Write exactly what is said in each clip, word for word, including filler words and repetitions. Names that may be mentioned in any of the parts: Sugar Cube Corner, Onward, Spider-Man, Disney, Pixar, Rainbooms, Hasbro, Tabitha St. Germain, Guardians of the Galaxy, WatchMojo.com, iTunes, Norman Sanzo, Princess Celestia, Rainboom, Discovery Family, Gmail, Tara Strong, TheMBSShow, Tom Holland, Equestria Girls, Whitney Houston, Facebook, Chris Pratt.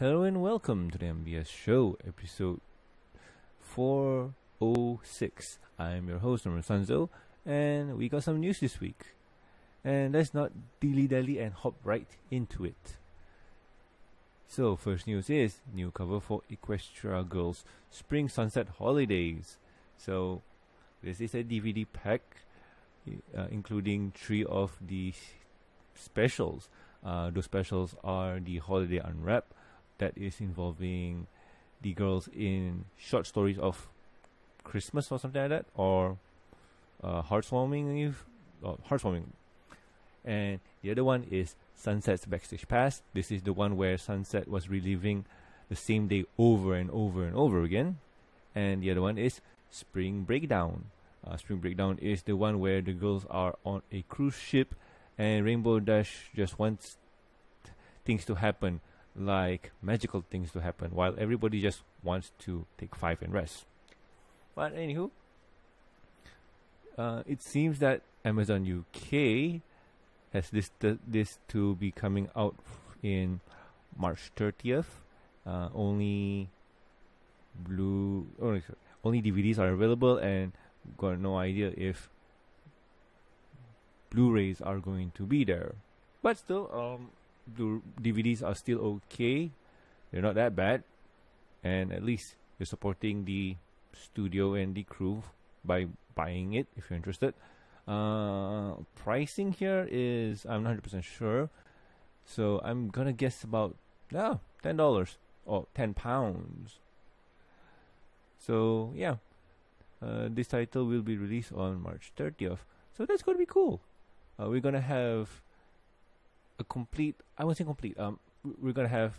Hello and welcome to the M B S Show, episode four oh six. I'm your host, Norman Sanzo, and we got some news this week. And let's not dilly-dally and hop right into it. So, first news is, new cover for Equestria Girls' Spring Sunset Holidays. So, this is a D V D pack, uh, including three of the specials. Uh, those specials are the Holiday Unwrap, that is involving the girls in short stories of Christmas or something like that, or uh, heartwarming, if, or heartwarming. And the other one is Sunset's Backstage Pass. This is the one where Sunset was reliving the same day over and over and over again. And the other one is Spring Breakdown. Uh, Spring Breakdown is the one where the girls are on a cruise ship, and Rainbow Dash just wants things to happen, like magical things to happen, while everybody just wants to take five and rest. But anywho, uh, it seems that Amazon U K has listed this to be coming out in March thirtieth. Uh, only blue, oh, sorry, only D V Ds are available, and got no idea if Blu-rays are going to be there. But still, um. The D V Ds are still okay. They're not that bad, and at least you're supporting the studio and the crew by buying it if you're interested. Uh, pricing here is, I'm not one hundred percent sure, so I'm gonna guess about ah, ten dollars or ten pounds. So yeah, uh, this title will be released on March thirtieth, so that's gonna be cool. Uh, we're gonna have a complete, I won't say complete, um, we're gonna have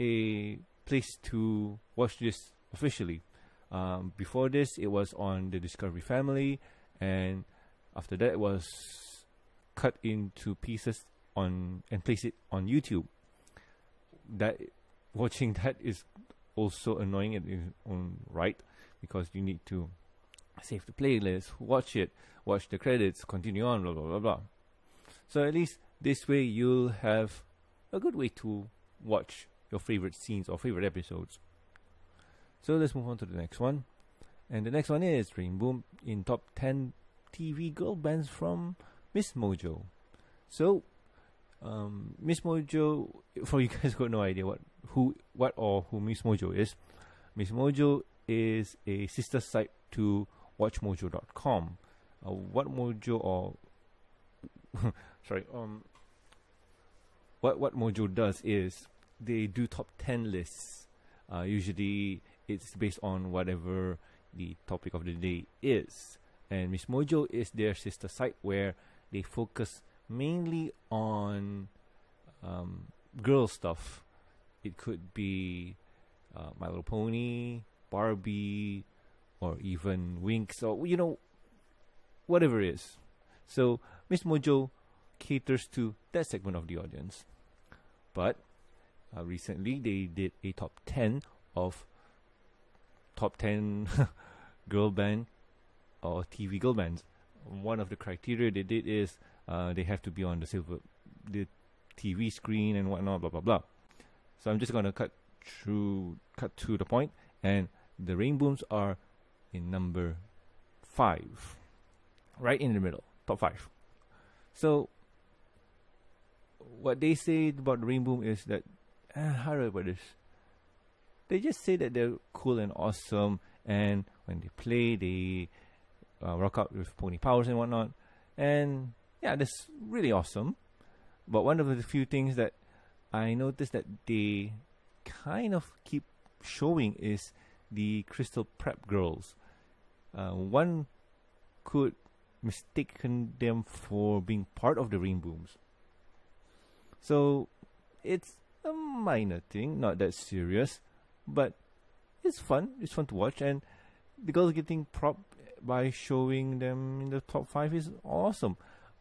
a place to watch this officially. Um, before this, it was on the Discovery Family, and after that, it was cut into pieces on and placed it on YouTube. That watching that is also annoying in its own right, because you need to save the playlist, watch it, watch the credits, continue on, blah blah blah blah. So at least this way you'll have a good way to watch your favorite scenes or favorite episodes. So let's move on to the next one. And the next one is Rainboom in top ten T V girl bands from Miss Mojo. So um, Miss Mojo, for you guys who have no idea what who what or who Miss Mojo is, Miss Mojo is a sister site to Watch Mojo dot com. Uh, WatchMojo or sorry, um, what what Mojo does is they do top ten lists. Uh, usually it's based on whatever the topic of the day is, and Miss Mojo is their sister site where they focus mainly on um, girl stuff. It could be uh, My Little Pony, Barbie, or even Winx, or you know, whatever it is. So Miss Mojo caters to that segment of the audience. But uh, recently they did a top ten of top ten girl band or T V girl bands. One of the criteria they did is uh, they have to be on the silver the T V screen and whatnot, blah blah blah. So I'm just gonna cut through cut to the point, and the Rainbooms are in number five, right in the middle, top five. So what they say about Rainboom is that, eh, how do I put this? They just say that they're cool and awesome, and when they play, they uh, rock out with pony powers and whatnot. And yeah, that's really awesome. But one of the few things that I noticed that they kind of keep showing is the Crystal Prep Girls. Uh, one could mistaken them for being part of the Rainbooms. So it's a minor thing, not that serious, but it's fun. It's fun to watch, and the girls getting propped by showing them in the top five is awesome.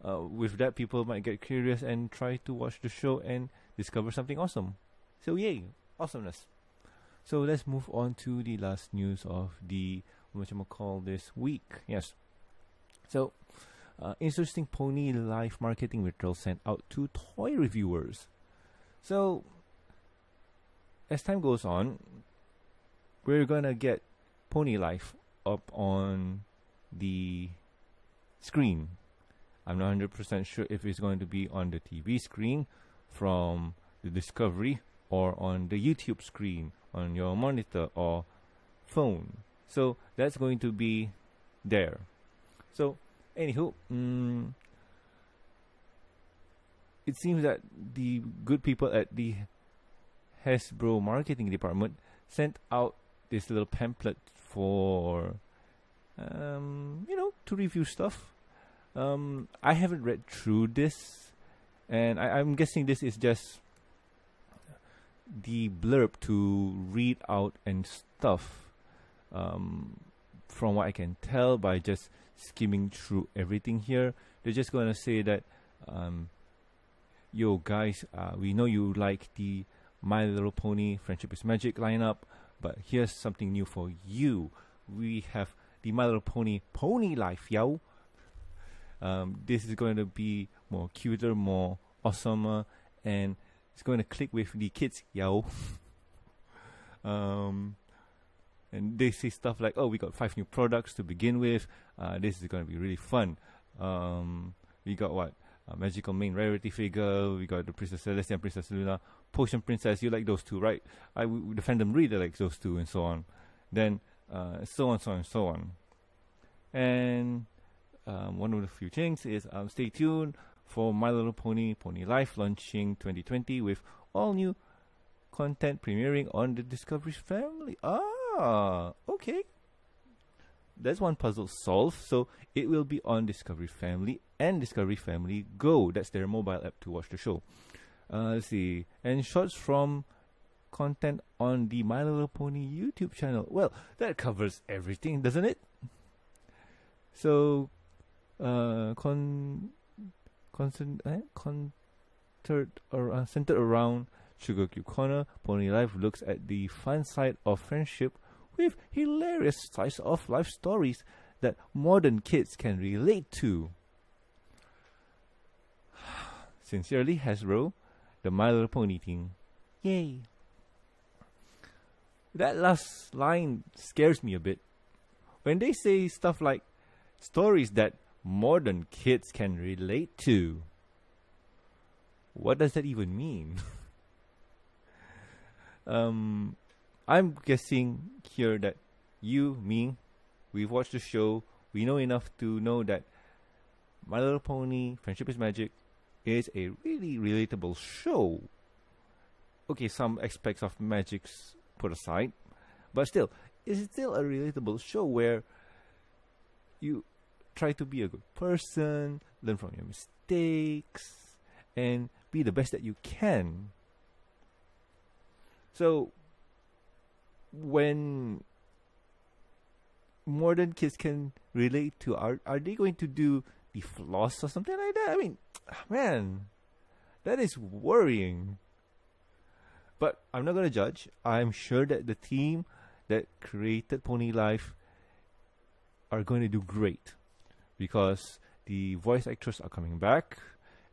Uh, with that, people might get curious and try to watch the show and discover something awesome. So yay, awesomeness. So let's move on to the last news of the whatchamacall this week. Yes. So, uh, interesting Pony Life marketing material sent out to toy reviewers. So, as time goes on, we're gonna get Pony Life up on the screen. I'm not one hundred percent sure if it's going to be on the T V screen from the Discovery or on the YouTube screen on your monitor or phone. So that's going to be there. So anywho, mm, it seems that the good people at the Hasbro marketing department sent out this little pamphlet for um, you know, to review stuff. Um, I haven't read through this, and I, I'm guessing this is just the blurb to read out and stuff. Um, from what I can tell by just skimming through everything here, they're just gonna say that, um, yo guys, uh, we know you like the My Little Pony Friendship is Magic lineup, but here's something new for you. We have the My Little Pony Pony Life, yo. Um, this is going to be more cuter, more awesomer, and it's going to click with the kids, yo. um, and they say stuff like, oh, we got five new products to begin with. Uh, this is going to be really fun. Um, we got what? A magical main rarity figure. We got the Princess Celestia and Princess Luna. Potion Princess, you like those two, right? I w the fandom reader likes those two, and so on. Then, uh, so on, so on, so on. And... Um, one of the few things is um, stay tuned for My Little Pony Pony Life launching twenty twenty with all new content premiering on the Discovery Family. Ah, okay. That's one puzzle solved. So it will be on Discovery Family and Discovery Family Go. That's their mobile app to watch the show. Uh, let's see. And shots from content on the My Little Pony YouTube channel. Well, that covers everything, doesn't it? So... Uh, con, concern, eh? Contered or uh, centered around Sugar Cube Corner, Pony Life looks at the fun side of friendship with hilarious slice of life stories that modern kids can relate to. Sincerely, Hasbro, the My Little Pony team. Yay! That last line scares me a bit. When they say stuff like stories that modern kids can relate to, what does that even mean? um, I'm guessing here that you, me, we've watched the show, we know enough to know that My Little Pony Friendship is Magic is a really relatable show. Okay, some aspects of magic's put aside, but still, it's still a relatable show where you try to be a good person, learn from your mistakes, and be the best that you can. So, when modern kids can relate to, are, are they going to do the floss or something like that? I mean, man, that is worrying. But I'm not going to judge. I'm sure that the team that created Pony Life are going to do great, because the voice actors are coming back.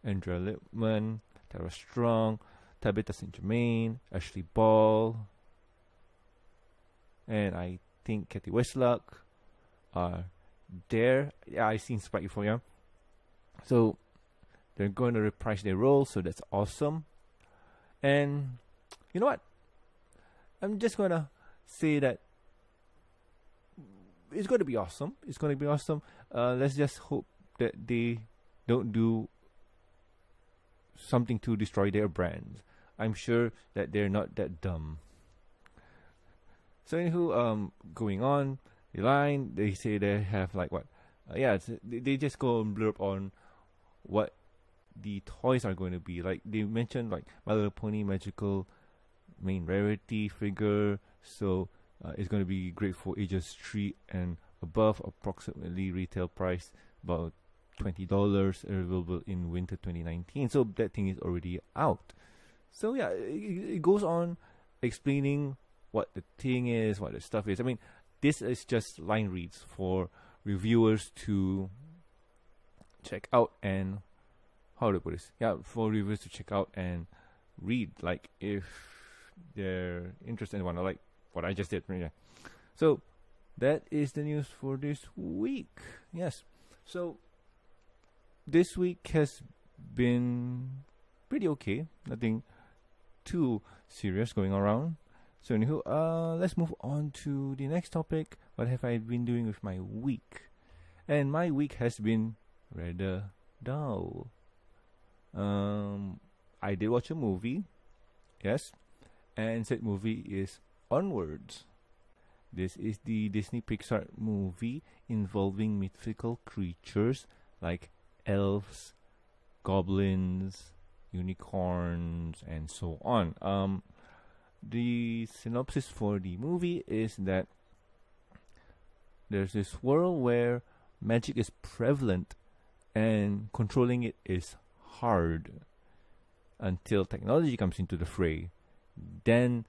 Andrea Lipman, Tara Strong, Tabitha Saint Germain, Ashley Ball, and I think Kathy Westlock are there. Yeah, I've seen Spike Euphoria. So they're going to reprise their role, so that's awesome. And you know what? I'm just going to say that it's going to be awesome. It's going to be awesome. Uh, let's just hope that they don't do something to destroy their brands. I'm sure that they're not that dumb. So anywho, um, going on the line, they say they have like what? Uh, yeah, it's, they just go and blurb on what the toys are going to be. Like they mentioned, like My Little Pony Magical Main Rarity figure. So. Uh, it's going to be great for ages three and above, approximately retail price about twenty dollars, available in winter twenty nineteen. So that thing is already out. So yeah, it, it goes on explaining what the thing is, what the stuff is. I mean, this is just line reads for reviewers to check out and, how do I put this? Yeah, for reviewers to check out and read. Like if their interest and whatnot, like what I just did. Yeah. So that is the news for this week. Yes. So this week has been pretty okay. Nothing too serious going around. So anywho, uh, let's move on to the next topic. What have I been doing with my week? And my week has been rather dull. Um, I did watch a movie, yes, and said movie is Onward. This is the Disney Pixar movie involving mythical creatures like elves, goblins, unicorns, and so on. Um, the synopsis for the movie is that there's this world where magic is prevalent and controlling it is hard until technology comes into the fray. Then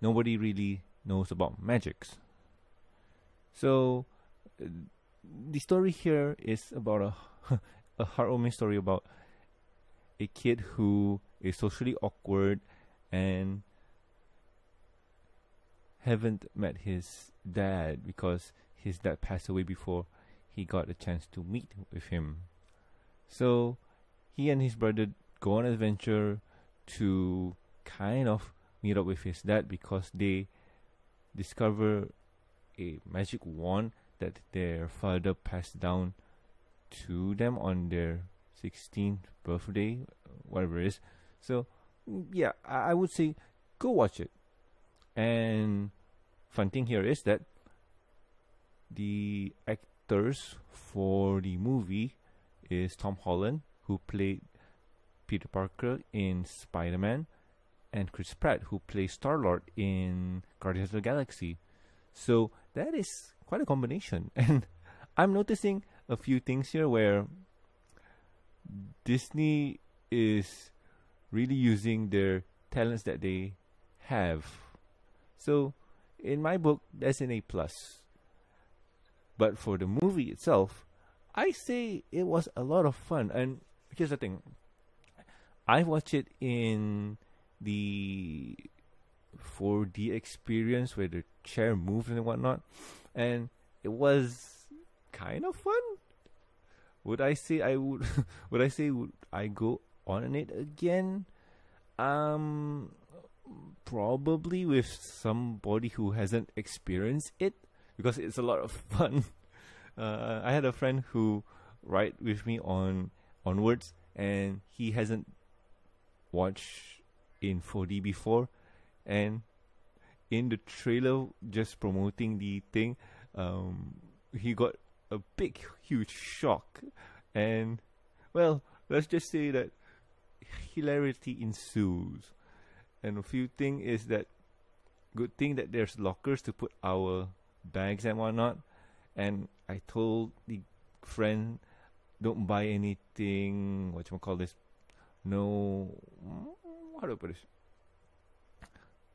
nobody really knows about magics. So uh, the story here is about a, a heartwarming story about a kid who is socially awkward and haven't met his dad because his dad passed away before he got a chance to meet with him. So he and his brother go on an adventure to kind of meet up with his dad because they discover a magic wand that their father passed down to them on their sixteenth birthday, whatever it is. So yeah, I would say go watch it. And fun thing here is that the actors for the movie is Tom Holland, who played Peter Parker in Spider-Man, and Chris Pratt, who plays Star-Lord in Guardians of the Galaxy. So that is quite a combination. And I'm noticing a few things here where Disney is really using their talents that they have. So in my book, that's an A plus. But for the movie itself, I say it was a lot of fun. And here's the thing. I watched it in the four D experience where the chair moved and whatnot, and it was kind of fun. Would I say I would would I say would I go on it again? Um probably with somebody who hasn't experienced it, because it's a lot of fun. Uh, I had a friend who ride with me on Onwards, and he hasn't watched in four D before, and in the trailer just promoting the thing, um, he got a big huge shock, and well, let's just say that hilarity ensues. And a few thing is that good thing that there's lockers to put our bags and whatnot, and I told the friend, don't buy anything, whatchamacallit this, no, how do I put this?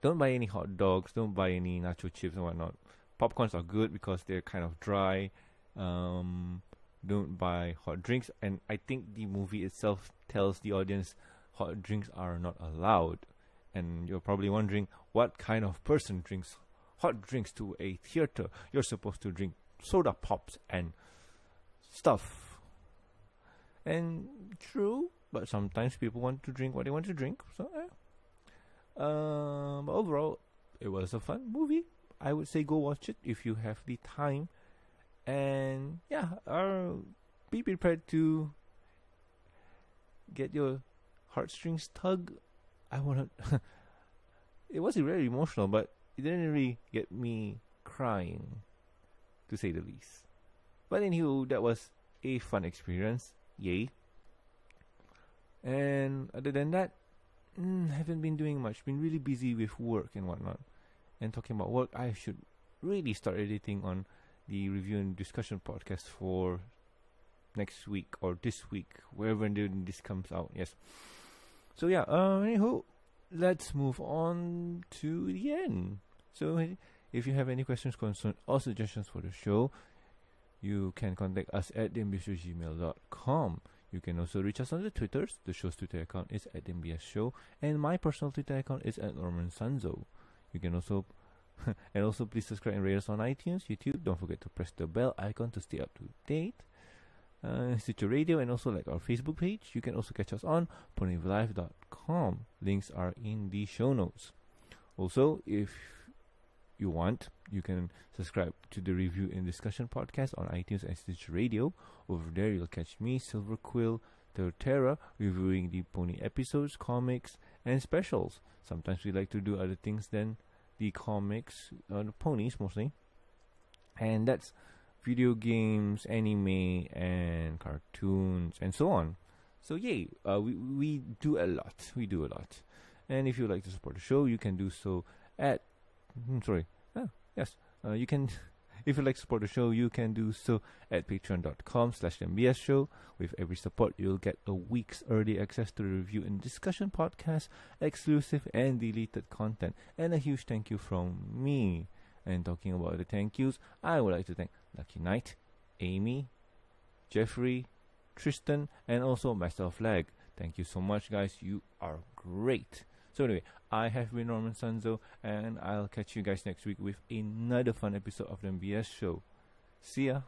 Don't buy any hot dogs, don't buy any nacho chips and whatnot. Popcorns are good because they're kind of dry. Um, don't buy hot drinks. And I think the movie itself tells the audience hot drinks are not allowed. And you're probably wondering, what kind of person drinks hot drinks to a theater? You're supposed to drink soda pops and stuff. And true, but sometimes people want to drink what they want to drink. So, eh. um, but overall, it was a fun movie. I would say go watch it if you have the time. And yeah, uh, be prepared to get your heartstrings tugged. I wanna. It wasn't very emotional, but it didn't really get me crying, to say the least. But anywho, that was a fun experience. Yay. And other than that, mm, haven't been doing much. Been really busy with work and whatnot. And talking about work, I should really start editing on the review and discussion podcast for next week or this week, wherever this comes out. Yes. So yeah, uh, anywho, let's move on to the end. So if you have any questions, concerns, or suggestions for the show, you can contact us at the M B S show at gmail dot com. You can also reach us on the Twitters. The show's Twitter account is at TheMBSShow, and my personal Twitter account is at Norman Sanzo. You can also and also please subscribe and rate us on iTunes, YouTube. Don't forget to press the bell icon to stay up to date. Uh, Stitch your radio, and also like our Facebook page. You can also catch us on Pony Live dot com. Links are in the show notes. Also, if you want, you can subscribe to the Review and Discussion podcast on iTunes and Stitch Radio. Over there, you'll catch me, Silver Quill, Terra, reviewing the Pony episodes, comics, and specials. Sometimes we like to do other things than the comics, uh, the ponies mostly. And that's video games, anime, and cartoons, and so on. So yay, uh, we, we do a lot. We do a lot. And if you'd like to support the show, you can do so at... I'm sorry. Ah, yes. Uh, you can... If you'd like to support the show, you can do so at patreon dot com slash M B S show. With every support, you'll get a week's early access to the Review and Discussion podcast, exclusive and deleted content, and a huge thank you from me. And talking about the thank yous, I would like to thank Lucky Knight, Amy, Jeffrey, Tristan, and also Master of Lag. Thank you so much, guys. You are great. So anyway, I have been Norman Sanzo, and I'll catch you guys next week with another fun episode of the M B S Show. See ya!